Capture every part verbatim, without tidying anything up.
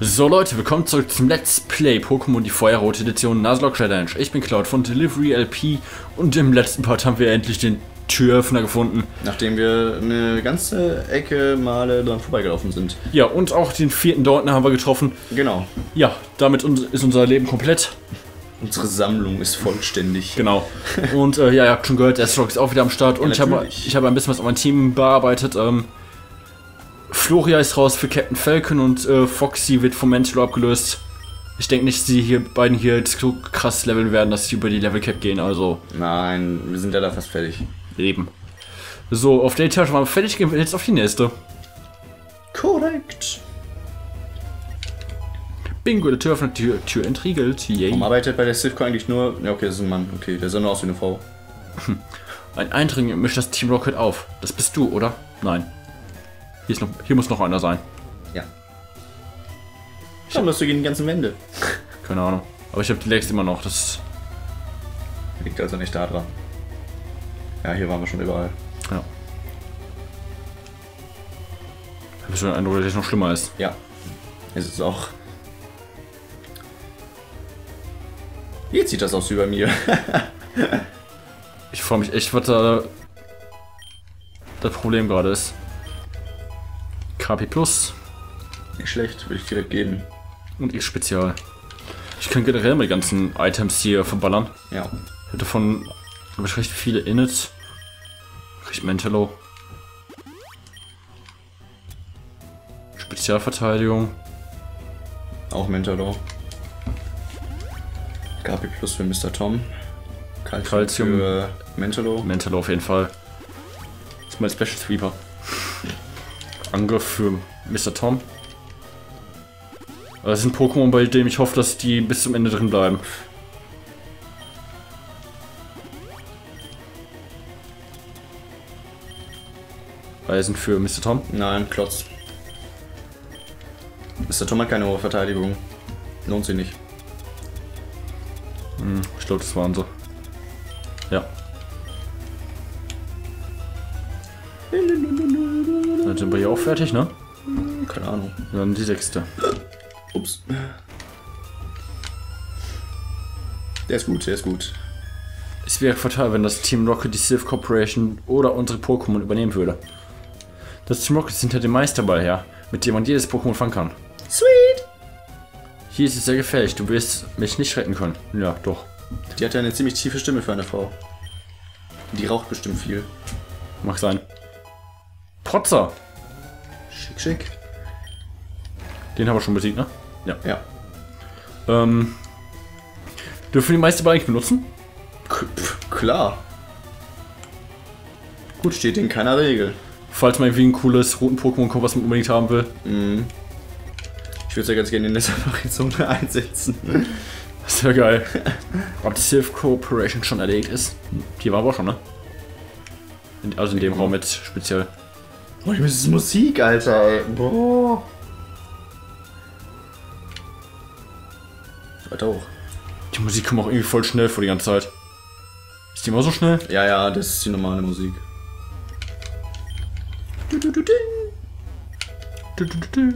So Leute, willkommen zurück zum Let's Play Pokémon, die Feuerrot Edition Nuzlocke Challenge. Ich bin Cloud von Delivery L P und im letzten Part haben wir endlich den Türöffner gefunden. Nachdem wir eine ganze Ecke Male dran vorbeigelaufen sind. Ja, und auch den vierten Dortner haben wir getroffen. Genau. Ja, damit ist unser Leben komplett. Unsere Sammlung ist vollständig. Genau. Und äh, ja, ihr habt schon gehört, der Nuzlocke ist auch wieder am Start. Und ja, ich habe ich hab ein bisschen was auf mein Team bearbeitet. Ähm, Floria ist raus für Captain Falcon und äh, Foxy wird vom Mentor abgelöst. Ich denke nicht, dass die hier beiden hier jetzt so krass leveln werden, dass sie über die Level Cap gehen, also. Nein, wir sind ja da fast fertig. Eben. So, auf der Etage waren wir fertig, gehen wir jetzt auf die nächste. Korrekt. Bingo, der Tür öffnet, die Tür, Tür entriegelt. Yay. Warum arbeitet bei der Silph eigentlich nur. Ja, okay, das ist ein Mann. Okay, der sah nur aus wie eine Frau. Ein Eindringling mischt das Team Rocket auf. Das bist du, oder? Nein. Hier, ist noch, hier muss noch einer sein. Ja. Ich hab das gegen die ganzen Wände. Keine Ahnung. Aber ich habe die Legs immer noch. Das liegt also nicht da dran. Ja, hier waren wir schon überall. Ja. Ich habe schon den Eindruck, dass es noch schlimmer ist. Ja. Es ist auch. Jetzt sieht das aus wie bei mir. Ich freue mich echt, was da das Problem gerade ist. K P Plus. Nicht schlecht, würde ich direkt geben. Und ich Spezial. Ich kann generell meine ganzen Items hier verballern. Ja. Ich hatte von, glaube ich, recht viele Init. Recht Mentalo. Spezialverteidigung. Auch Mentalo. K P Plus für Mister Tom. Calcium, Calcium für Mentalo. Mentalo auf jeden Fall. Das ist mein Special Sweeper. Angriff für Mister Tom. Das sind Pokémon, bei denen ich hoffe, dass die bis zum Ende drin bleiben. Eisen für Mister Tom? Nein, Klotz. Mister Tom hat keine hohe Verteidigung. Lohnt sich nicht. Hm, ich glaube, das waren so. Ja. Dann sind wir hier auch fertig, ne? Keine Ahnung. Dann die sechste. Ups. Der ist gut, der ist gut. Es wäre fatal, wenn das Team Rocket die Silph Corporation oder unsere Pokémon übernehmen würde. Das Team Rocket hinter dem Meisterball her, mit dem man jedes Pokémon fangen kann. Sweet! Hier ist es sehr gefährlich, du wirst mich nicht retten können. Ja, doch. Die hat ja eine ziemlich tiefe Stimme für eine Frau. Die raucht bestimmt viel. Mag sein. Protzer! Schick, schick. Den haben wir schon besiegt, ne? Ja. Ja. Ähm, dürfen wir die Meisterball eigentlich benutzen? K pf, klar. Gut, steht in keiner Regel. Falls man irgendwie ein cooles roten Pokémon kommt, was man unbedingt haben will. Mhm. Ich würde es ja ganz gerne in der Safari-Zone einsetzen. Das ist ja geil. Ob die Silph Corporation schon erlegt ist? Hier waren wir auch schon, ne? In, also in dem mhm. Raum jetzt speziell. Oh, ich muss Musik, Alter. Boah. Weiter hoch. Die Musik kommt auch irgendwie voll schnell vor die ganze Zeit. Ist die immer so schnell? Ja, ja, das ist die normale Musik. Du, du, du, du. Du, du, du, du.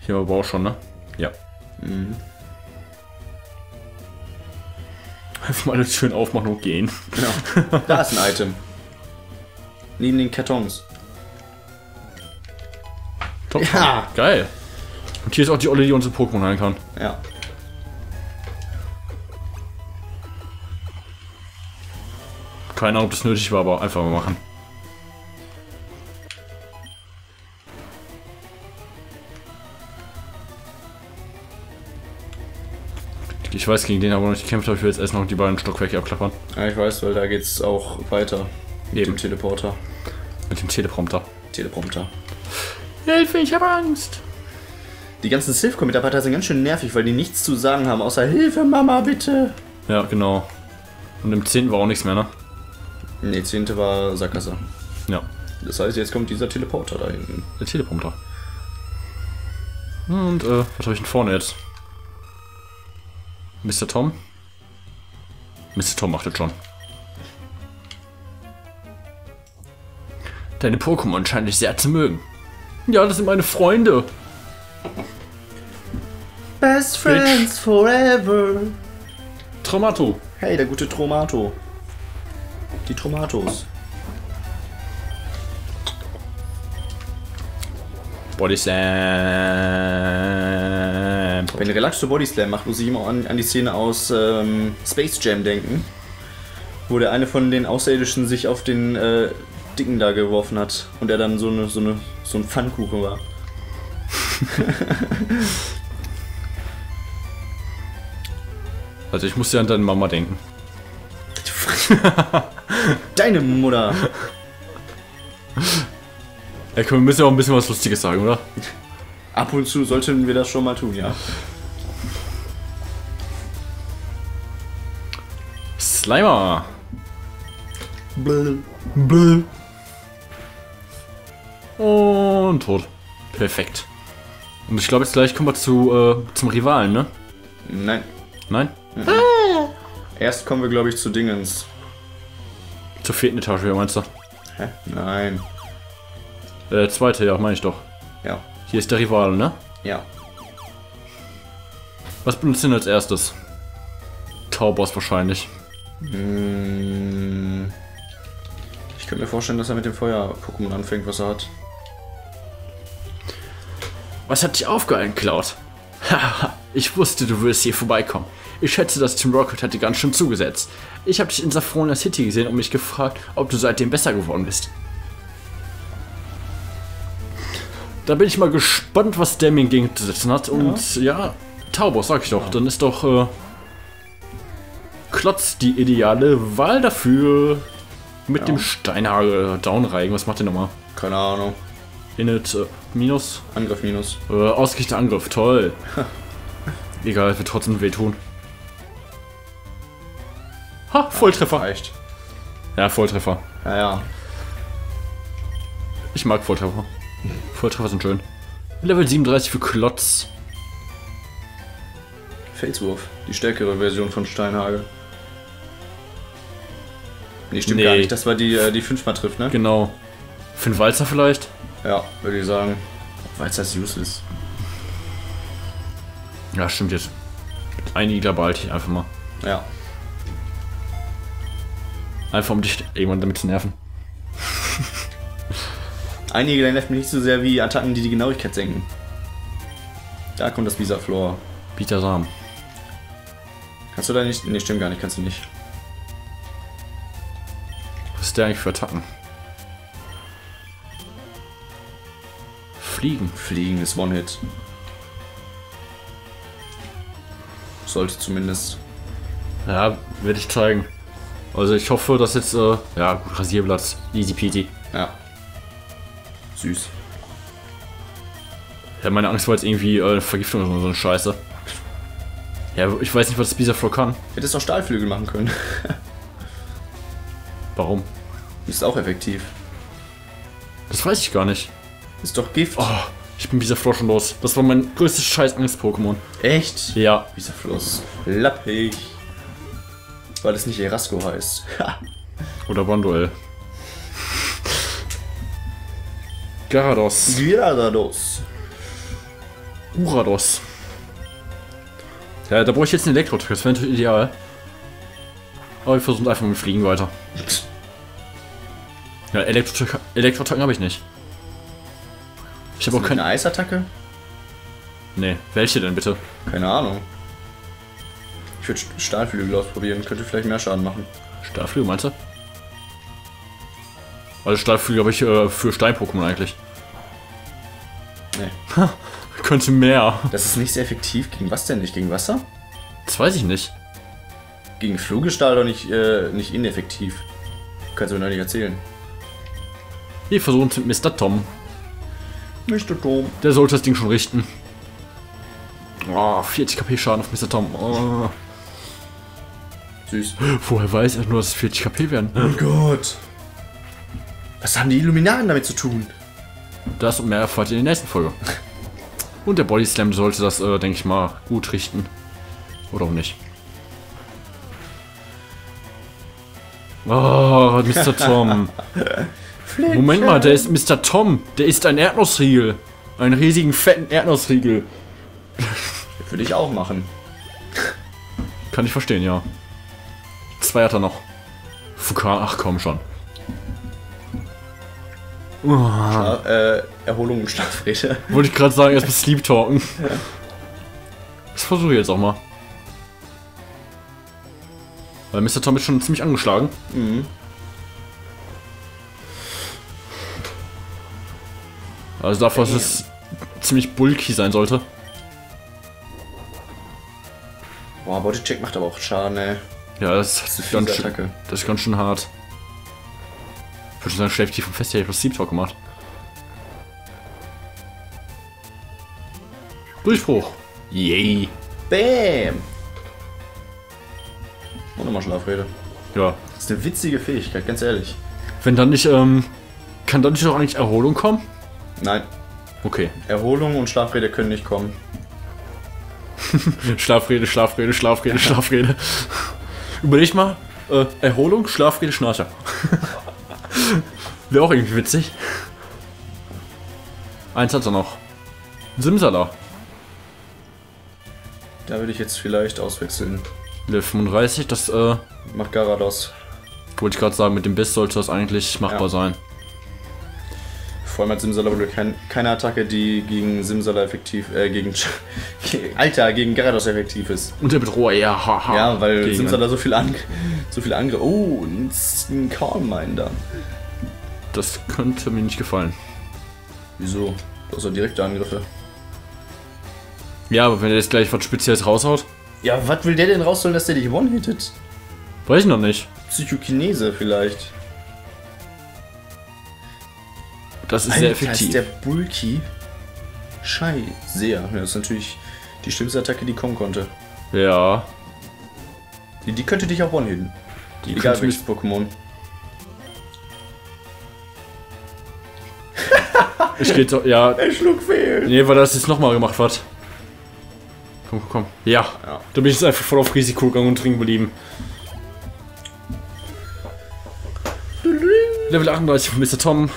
Hier war aber auch schon, ne? Ja. Mhm. Einfach mal alles schön aufmachen und gehen. Genau. Da ist ein Item. Neben den Kartons. Top. Ja. Geil. Und hier ist auch die Olle, die unsere Pokémon heilen kann. Ja. Keine Ahnung, ob das nötig war, aber einfach mal machen. Ich weiß, gegen den aber noch nicht gekämpft, aber ich will jetzt erst noch die beiden Stockwerke abklappern. Ja, ich weiß, weil da geht's auch weiter. Mit Eben. dem Teleporter. Mit dem Teleprompter. Teleprompter. Hilfe, ich habe Angst! Die ganzen Silphcom-Mitarbeiter sind ganz schön nervig, weil die nichts zu sagen haben, außer Hilfe, Mama, bitte! Ja, genau. Und im zehnten war auch nichts mehr, ne? Ne, zehnte war Sackgasse. Ja. Das heißt, jetzt kommt dieser Teleporter da hinten. Der Teleprompter. Und, äh, was habe ich denn vorne jetzt? Mister Tom? Mister Tom macht das schon. Deine Pokémon scheinen dich sehr zu mögen. Ja, das sind meine Freunde. Best Friends Bitch. Forever. Tromato. Hey, der gute Tromato. Die Tromatos. Body Slam. Wenn ihr relaxte Body Slam macht, muss ich immer an, an die Szene aus ähm, Space Jam denken, wo der eine von den Außerirdischen sich auf den äh, Dicken da geworfen hat und er dann so eine so eine so ein Pfannkuchen war. Also ich muss ja an deine Mama denken. Deine Mutter. Ja, komm, wir müssen ja auch ein bisschen was Lustiges sagen, oder? Ab und zu sollten wir das schon mal tun, ja. Slimer. Bläh. Bläh. Und tot. Perfekt. Und ich glaube, jetzt gleich kommen wir zu, äh, zum Rivalen, ne? Nein. Nein? Mhm. Ah. Erst kommen wir, glaube ich, zu Dingens. Zur vierten Etage, wie meinst du? Hä? Nein. Äh, zweite, ja, meine ich doch. Ja. Hier ist der Rivale, ne? Ja. Was benutzt denn als erstes? Taubos wahrscheinlich. Hm. Ich könnte mir vorstellen, dass er mit dem Feuer-Pokémon anfängt, was er hat. Was hat dich aufgehalten, Cloud? Haha, ich wusste, du würdest hier vorbeikommen. Ich schätze, das Team Rocket hat dir ganz schön zugesetzt. Ich habe dich in Saffronia City gesehen und mich gefragt, ob du seitdem besser geworden bist. Da bin ich mal gespannt, was Damien gegen zu setzen hat. Und ja, ja Taubos, sag ich doch. Ja. Dann ist doch äh, Klotz die ideale Wahl dafür. Mit ja. dem Steinhagel downreigen. Was macht der nochmal? Keine Ahnung. Init äh, minus? Angriff minus. Äh, ausgerichteter Angriff, toll. Egal, wird trotzdem wehtun. Ha, Volltreffer. Echt. Ja, Volltreffer. Ja, ja. Ich mag Volltreffer. Volltreffer sind schön. Level siebenunddreißig für Klotz. Felswurf, die stärkere Version von Steinhagel. Nee, stimmt nee. gar nicht. Das war die, die fünfmal trifft, ne? Genau. Für den Walzer vielleicht? Ja, würde ich sagen. Walzer ist useless. Ja, stimmt jetzt. Ein Igler behalte ich einfach mal. Ja. Einfach um dich irgendwann damit zu nerven. Ein Igler nervt mich nicht so sehr wie Attacken, die die Genauigkeit senken. Da kommt das Bisaflor. Bisasam. Kannst du da nicht? Ne, stimmt gar nicht. Kannst du nicht. Was ist der eigentlich für Attacken? Fliegen. Fliegen ist One-Hit. Sollte zumindest. Ja, werde ich zeigen. Also ich hoffe, dass jetzt, äh, ja, gut, Rasierplatz. Easy peasy. Ja. Süß. Ja, meine Angst war jetzt irgendwie äh, Vergiftung oder so eine Scheiße. Ja, ich weiß nicht, was das Bisaflor kann. Hättest doch Stahlflügel machen können. Warum? Ist auch effektiv. Das weiß ich gar nicht. Ist doch Gift. Oh, ich bin Bisaflor schon los. Das war mein größtes Scheiß-Angst-Pokémon. Echt? Ja. Bisaflor ist lappig. Weil es nicht Erasco heißt. Oder Bonduell. Gyarados. Gyarados. Urados. Ja, da brauche ich jetzt einen Elektro-Trick. Das wäre natürlich ideal. Aber wir versuchen einfach mit Fliegen weiter. Ja, Elektro-Attacken habe ich nicht. Ich habe auch keine Eisattacke? Nee, welche denn bitte? Keine Ahnung. Ich würde Stahlflügel ausprobieren, könnte vielleicht mehr Schaden machen. Stahlflügel meinst du? Also Stahlflügel habe ich äh, für Stein-Pokémon eigentlich. Nee. Könnte mehr. Das ist nicht sehr effektiv. Gegen was denn nicht? Gegen Wasser? Das weiß ich nicht. Gegen Flug ist Stahl doch nicht, äh, nicht ineffektiv. Kannst du mir noch nicht erzählen. Wir versuchen es mit Mister Tom. Mister Tom. Der sollte das Ding schon richten. Oh, vierzig KP Schaden auf Mister Tom. Oh. Süß. Woher weiß er nur, dass es vierzig KP werden? Oh Gott. Was haben die Illuminaten damit zu tun? Das und mehr erfahrt ihr in der nächsten Folge. Und der Body Slam sollte das, äh, denke ich mal, gut richten. Oder auch nicht. Oh, Mister Tom. Moment mal, der ist Mister Tom. Der isst ein Erdnussriegel. Einen riesigen, fetten Erdnussriegel. Würde ich auch machen. Kann ich verstehen, ja. Zwei hat er noch. Ach komm schon. Oh. Schlaf, äh, Erholung und Schlafrede. Wollte ich gerade sagen, erstmal Sleep Talken. Ja. Das versuche ich jetzt auch mal. Weil Mister Tom ist schon ziemlich angeschlagen. Mhm. Also dafür, dass es ziemlich bulky sein sollte. Boah, Bodycheck macht aber auch Schaden, ey. Ja, das, das, ist ganz schön, das ist ganz schön hart. Ich würde schon sagen, schläft die vom Fest, ja, ich habe Sleep Talk gemacht. Durchbruch. Yay. Bam. Und nochmal Schlafrede. Ja. Das ist eine witzige Fähigkeit, ganz ehrlich. Wenn dann nicht, ähm, kann dann nicht doch eigentlich Erholung kommen? Nein. Okay. Erholung und Schlafrede können nicht kommen. Schlafrede, Schlafrede, Schlafrede, Schlafrede. Überleg mal, äh, Erholung, Schlafrede, Schnarcher. Wäre auch irgendwie witzig. Eins hat er noch. Simsala. Da würde ich jetzt vielleicht auswechseln. Level fünfunddreißig, das äh... macht Garados. Wollte ich gerade sagen, mit dem Biss sollte das eigentlich machbar ja. sein. Vor allem hat Simsala wohl kein, keine Attacke, die gegen Simsala effektiv, äh, gegen... Alter, gegen Garados effektiv ist. Und der Bedroher, ja, haha. Ja, weil gegen Simsala so viel Angriff... So viel Angriff... Oh, ein, ein Calm-Minder. Das könnte mir nicht gefallen. Wieso? Du hast ja direkte Angriffe. Ja, aber wenn er jetzt gleich was Spezielles raushaut. Ja, was will der denn rausholen, dass der dich one-hittet? Weiß ich noch nicht. Psychokinese vielleicht. Das ist Alter, sehr effektiv. Ist der Bulky? Scheiße. Sehr. Ja, das ist natürlich die schlimmste Attacke, die kommen konnte. Ja. Die, die könnte dich auch one-hitten. Die Egal welches Pokémon. Ich geh doch, ja. Der Schluck fehlt. Nee, weil das jetzt nochmal gemacht wird. Komm, komm, komm. Ja. ja. Da bin ich jetzt einfach voll auf Risiko gegangen und drin geblieben. Level achtunddreißig von Mister Tom.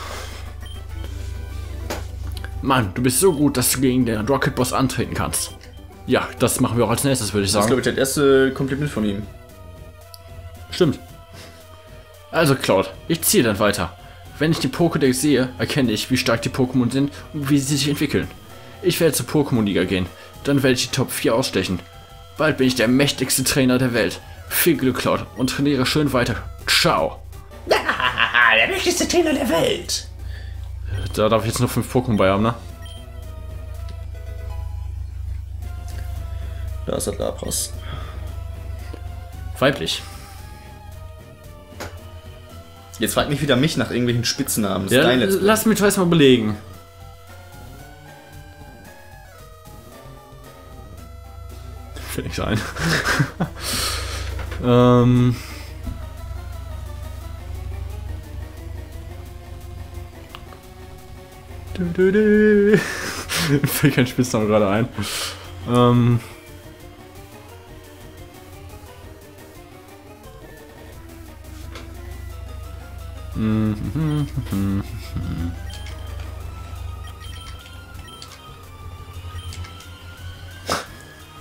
Mann, du bist so gut, dass du gegen den Rocket Boss antreten kannst. Ja, das machen wir auch als nächstes, würde ich sagen. Das ist, glaube ich, das erste Kompliment von ihm. Stimmt. Also, Cloud, ich ziehe dann weiter. Wenn ich den Pokédex sehe, erkenne ich, wie stark die Pokémon sind und wie sie sich entwickeln. Ich werde zur Pokémon-Liga gehen, dann werde ich die Top vier ausstechen. Bald bin ich der mächtigste Trainer der Welt. Viel Glück, Cloud, und trainiere schön weiter. Ciao! Der mächtigste Trainer der Welt! Da darf ich jetzt noch fünf Pokémon bei haben, ne? Da ist der Lapras. Weiblich. Jetzt fragt mich wieder mich nach irgendwelchen Spitznamen. Ja, lass mich erstmal belegen. Fällt nichts ein. ähm. Du, du, du. Fällt kein Spitznamen gerade ein. Ähm.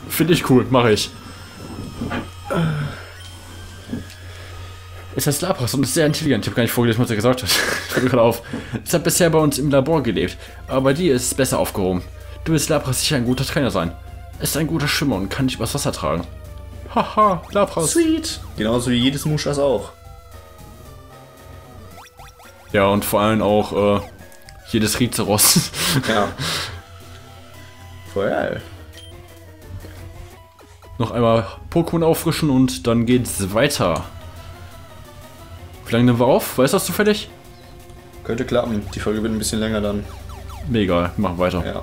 Finde ich cool, mache ich. Es heißt Lapras und ist sehr intelligent. Ich habe gar nicht vorgelesen, was er gesagt hat. Ich höre gerade auf. Es hat bisher bei uns im Labor gelebt, aber bei dir ist es besser aufgehoben. Du wirst Lapras sicher ein guter Trainer sein. Es ist ein guter Schwimmer und kann dich übers Wasser tragen. Haha, Lapras. Sweet. Genauso wie jedes Muschas auch. Ja, und vor allem auch äh, jedes Rizeros. Ja. Voll geil. Noch einmal Pokémon auffrischen und dann geht's weiter. Wie lange nehmen wir auf? Weißt du das zufällig? Könnte klappen. Die Folge wird ein bisschen länger dann. Mega, machen weiter. Ja.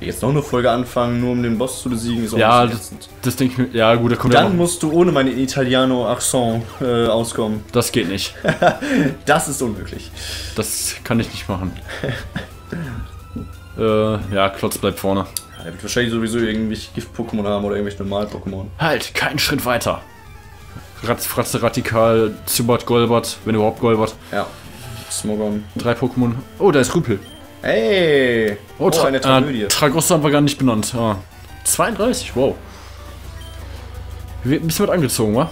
Jetzt noch eine Folge anfangen, nur um den Boss zu besiegen, ist auch ja, das, das denke ich mir. Ja, gut, da kommt dann ja musst du ohne meinen Italiano-Accent äh, auskommen. Das geht nicht. Das ist unmöglich. Das kann ich nicht machen. äh, ja, Klotz bleibt vorne. Ja, er wird wahrscheinlich sowieso irgendwelche Gift-Pokémon haben oder irgendwelche Normal-Pokémon. Halt, keinen Schritt weiter. Ratz, Fratze, Radikal, Zubat, Golbat, wenn überhaupt Golbat. Ja. Smogon. Drei Pokémon. Oh, da ist Rüpel. Ey! Oh, Tra oh eine Tragödie. Äh, Tragosso haben wir gar nicht benannt. Ah. zweiunddreißig, wow. Ein bisschen was angezogen, wa?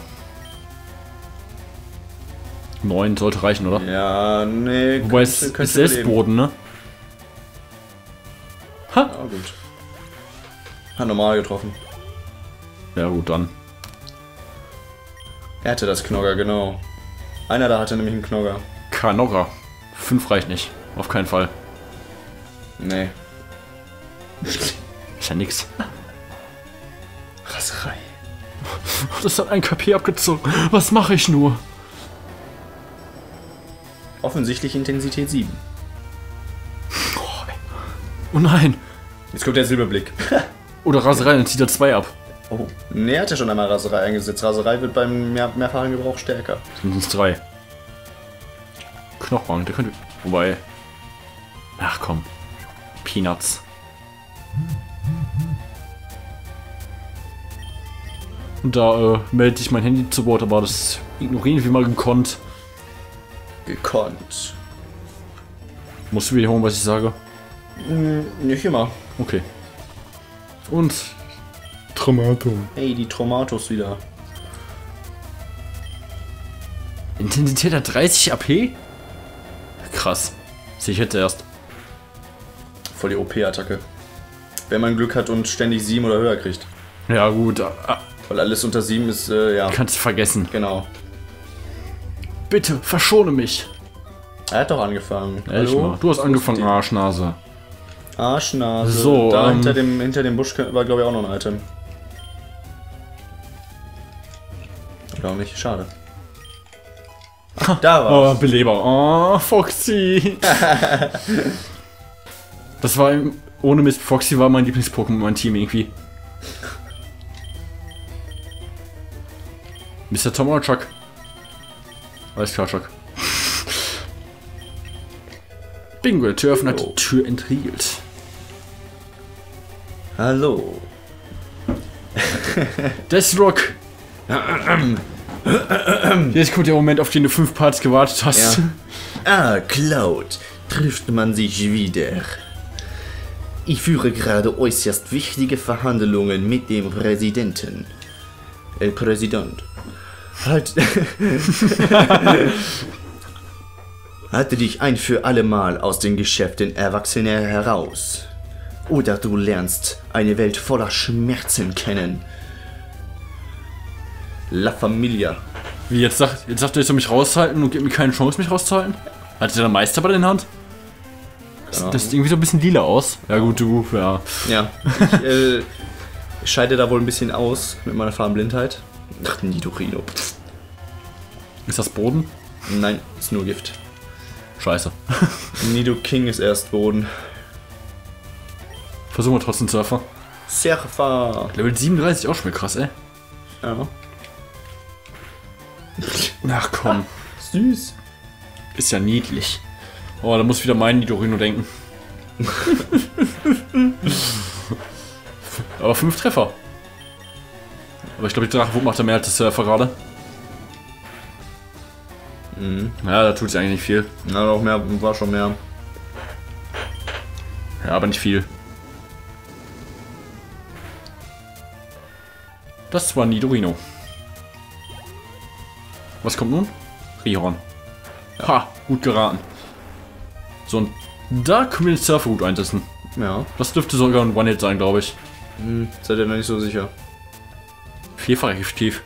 neun sollte reichen, oder? Ja, nee. Wobei es ist Selbstboden, ne? Ha! Ja, gut. Hat normal getroffen. Ja, gut, dann. Er hatte das Knogger, genau. Einer da hatte nämlich einen Knogger. Knogger. fünf reicht nicht. Auf keinen Fall. Nee. Ist ja nix. Raserei. Das hat ein K P abgezogen. Was mache ich nur? Offensichtlich Intensität sieben. Oh, oh nein. Jetzt kommt der Silberblick. Oder Raserei und zieht er zwei ab. Oh. Ne, er hat ja schon einmal Raserei eingesetzt. Raserei wird beim mehr mehrfachen Gebrauch stärker. Sind uns drei. Knochbank, der könnte. Wobei. Ach komm. Peanuts. Und da äh, melde ich mein Handy zu Wort, aber das ignorieren wir mal gekonnt. Gekonnt. Musst du wiederholen, was ich sage? Hm, nicht immer. Okay. Und. Tromato. Ey, die Tromatos wieder. Intensität hat dreißig A P? Krass. Ich hätte erst. Voll die O P-Attacke. Wenn man Glück hat und ständig sieben oder höher kriegt. Ja, gut. Ah. Weil alles unter sieben ist, äh, ja. Kannst du vergessen. Genau. Bitte, verschone mich. Er hat doch angefangen. Ehrlich mal. Du hast angefangen, Arschnase. Arschnase. So, da ähm, hinter, dem, hinter dem Busch war, glaube ich, auch noch ein Item. Oder auch nicht, schade. Ach, da war. Oh, Beleber. Oh, Foxy. Das war, ohne Mist, Foxy war mein Lieblings-Pokémon, mein Team irgendwie. Mister Tom oder Chuck? Alles klar, Chuck. Bingo, Türöffner hat die Tür entriegelt. Hallo. Deathrock. Jetzt kommt der Moment, auf den du fünf Parts gewartet hast. Ja. Ah, Cloud. Trifft man sich wieder. Ich führe gerade äußerst wichtige Verhandlungen mit dem Präsidenten. El Präsident. Halt. Halte dich ein für alle Mal aus den Geschäften Erwachsener heraus. Oder du lernst eine Welt voller Schmerzen kennen. La Familia. Wie, jetzt sagt, jetzt sagt er, ich soll mich raushalten und gibt mir keine Chance, mich rauszuhalten? Hat der Meister bei der Hand? Das, das sieht irgendwie so ein bisschen lila aus. Ja gut, du, ja. Ja, ich äh, scheide da wohl ein bisschen aus mit meiner Farbenblindheit. Ach, Nidorino. Ist das Boden? Nein, ist nur Gift. Scheiße. Nidoking ist erst Boden. Versuchen wir trotzdem Surfer. Surfer. Level siebenunddreißig auch schon krass, ey. Ja. Ach komm. Ah, süß. Ist ja niedlich. Oh, da muss ich wieder meinen Nidorino denken. Aber fünf Treffer. Aber ich glaube, die Drachenwut macht er mehr als das Surfer gerade. Mhm. Ja, da tut sie eigentlich nicht viel. Ja, doch mehr, war schon mehr. Ja, aber nicht viel. Das war Nidorino. Was kommt nun? Rihorn. Ja. Ha, gut geraten. So, und da können wir den Surfer gut einsetzen. Ja. Das dürfte sogar ein One-Hit sein, glaube ich. Hm, seid ihr noch nicht so sicher. Vierfach effektiv.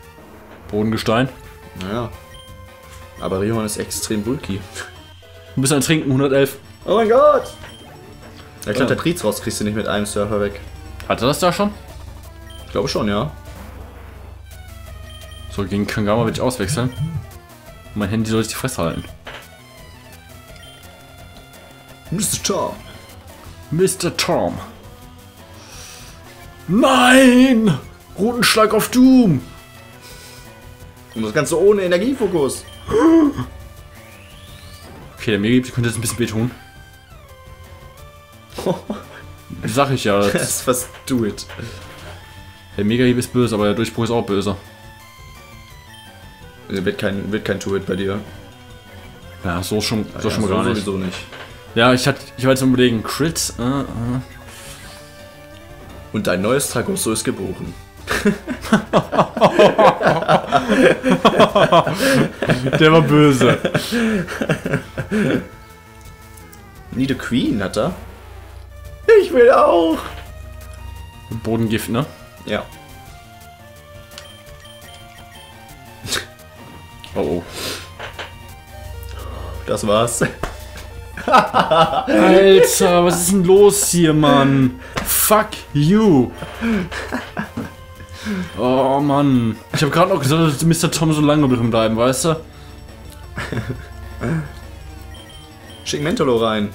Bodengestein. Naja. Aber Rihorn ist extrem bulky. Du bist ein Trinken, hundertelf. Oh mein Gott! Ich glaube, der Triz raus kriegst du nicht mit einem Surfer weg. Hat er das da schon? Ich glaube schon, ja. So, gegen Kangama will ich auswechseln. Mein Handy soll ich die Fresse halten. Mister Tom. Mister Tom. Nein! Roten Schlag auf Doom! Und das Ganze ohne Energiefokus. Okay, der Mega könnte jetzt ein bisschen wehtun. Sag ich ja. Das ist was do it. Der Mega ist böse, aber der Durchbruch ist auch böse. Also wird kein, wird kein do it bei dir. Ja, so schon, so ja, schon mal so gar nicht. Sowieso nicht. Ja, ich, hatte, ich war jetzt am Überlegen. Crit. Uh, uh. und ein neues Tragosso ist geboren. Der war böse. Need a Queen hat er. Ich will auch. Bodengift, ne? Ja. Oh, oh. Das war's. Alter, was ist denn los hier, Mann? Fuck you. Oh, Mann. Ich habe gerade noch gesagt, dass Mister Tom so lange drin bleiben, weißt du? Schick Mentolo rein.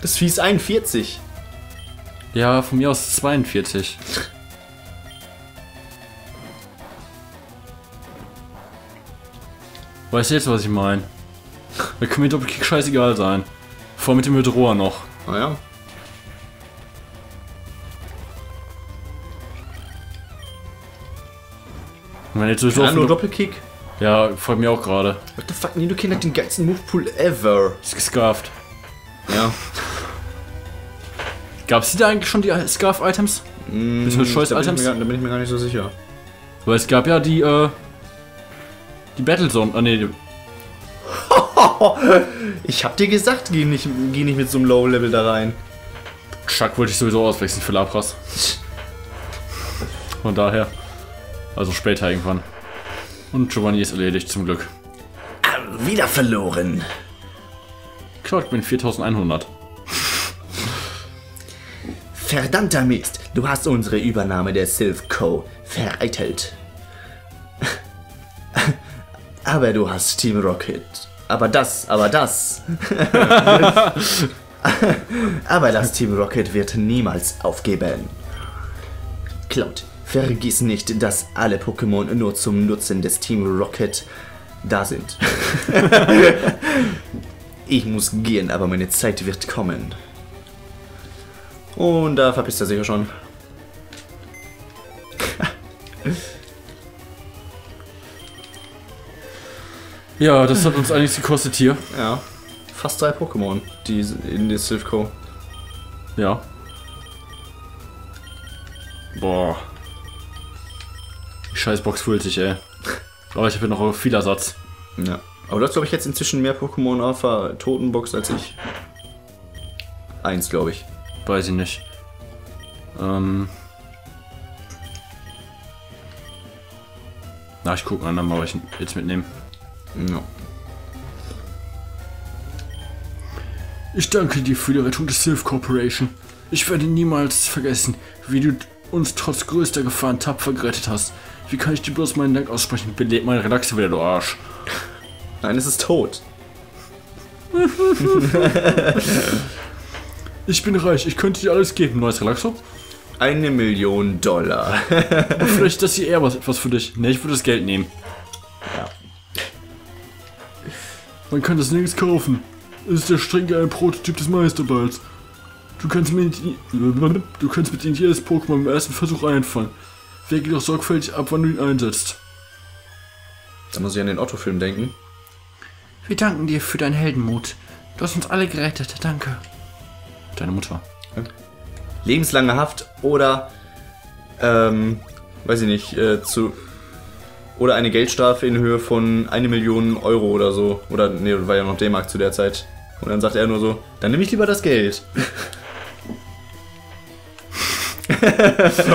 Das Vieh ist einundvierzig. Ja, von mir aus zweiundvierzig. Weißt du jetzt, was ich meine? Da kann mir Doppelkick scheißegal sein. Vor allem mit dem Hydroa noch. Ah ja. Ich meine, jetzt so ja, nur Doppelkick? Ja, freut mich auch gerade. What the fuck, Nidoking hat den geilsten Movepool ever. Ist gescarft. Ja. Gab's die da eigentlich schon, die Scarf-Items? Mm, Bisschen Choice-Items? Da, da bin ich mir gar nicht so sicher. Weil es gab ja die, äh... die Battlezone, ah ne. Ich hab dir gesagt, geh nicht, geh nicht mit so einem Low-Level da rein. Chuck wollte ich sowieso auswechseln für Lapras. Von daher. Also später irgendwann. Und Giovanni ist erledigt, zum Glück. Ah, wieder verloren. Klar, ich bin viertausendeinhundert. Verdammter Mist, du hast unsere Übernahme der Silph Co. vereitelt. Aber du hast Team Rocket. Aber das, aber das. Aber das Team Rocket wird niemals aufgeben. Cloud, vergiss nicht, dass alle Pokémon nur zum Nutzen des Team Rocket da sind. Ich muss gehen, aber meine Zeit wird kommen. Und da verpisst er sich ja schon. Ja, das hat uns einiges gekostet hier. Ja, fast drei Pokémon, die in der Silph Co. Ja. Boah. Die Scheißbox füllt sich, ey. Aber ich habe ja noch viel Ersatz. Ja. Aber du hast, glaube ich, jetzt inzwischen mehr Pokémon auf der Totenbox als ich. Eins, glaube ich. Weiß ich nicht. Ähm. Na, ich gucke mal, dann mal ich jetzt mitnehmen. No. Ich danke dir für die Rettung der Silph Corporation. Ich werde niemals vergessen, wie du uns trotz größter Gefahren tapfer gerettet hast. Wie kann ich dir bloß meinen Dank aussprechen? Beleb meine Relaxe wieder, du Arsch. Nein, es ist tot. Ich bin reich, ich könnte dir alles geben. Neues Relaxo? Eine Million Dollar. Und vielleicht ist das hier eher was, etwas für dich. Ne, ich würde das Geld nehmen. Ja. Man kann das nirgends kaufen. Es ist der streng geile Prototyp des Meisterballs. Du kannst mit, du kannst mit ihm jedes Pokémon im ersten Versuch einfangen. Wäge doch sorgfältig ab, wann du ihn einsetzt. Da muss ich an den Otto-Film denken. Wir danken dir für deinen Heldenmut. Du hast uns alle gerettet, danke. Deine Mutter. Lebenslange Haft oder, ähm, weiß ich nicht, äh, zu... Oder eine Geldstrafe in Höhe von eine Million Euro oder so. Oder, nee, war ja noch D-Mark zu der Zeit. Und dann sagt er nur so, dann nehme ich lieber das Geld.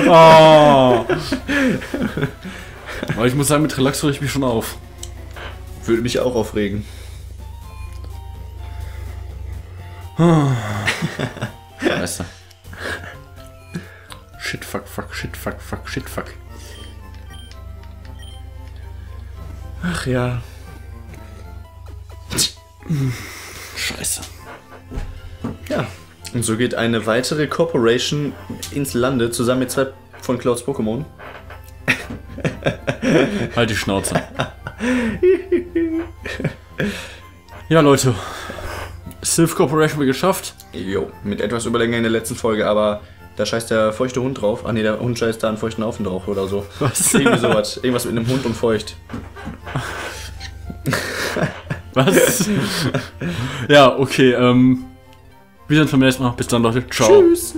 Oh. Aber ich muss sagen, mit Relax rühre ich mich schon auf. Würde mich auch aufregen. Weißt du. Shit, fuck, fuck, shit, fuck, fuck, shit, fuck. Ach ja. Scheiße. Ja. Und so geht eine weitere Corporation ins Lande, zusammen mit zwei von Clouds Pokémon. Halt die Schnauze. Ja, Leute. Silph Corporation haben wir geschafft. Jo, mit etwas Überlänge in der letzten Folge, aber da scheißt der feuchte Hund drauf. Ah ne, der Hund scheißt da einen feuchten Haufen drauf oder so. Was? Irgendwie sowas. Irgendwas mit einem Hund und feucht. Was? Ja, okay, ähm. Wir sehen uns beim nächsten Mal. Bis dann, Leute. Ciao. Tschüss.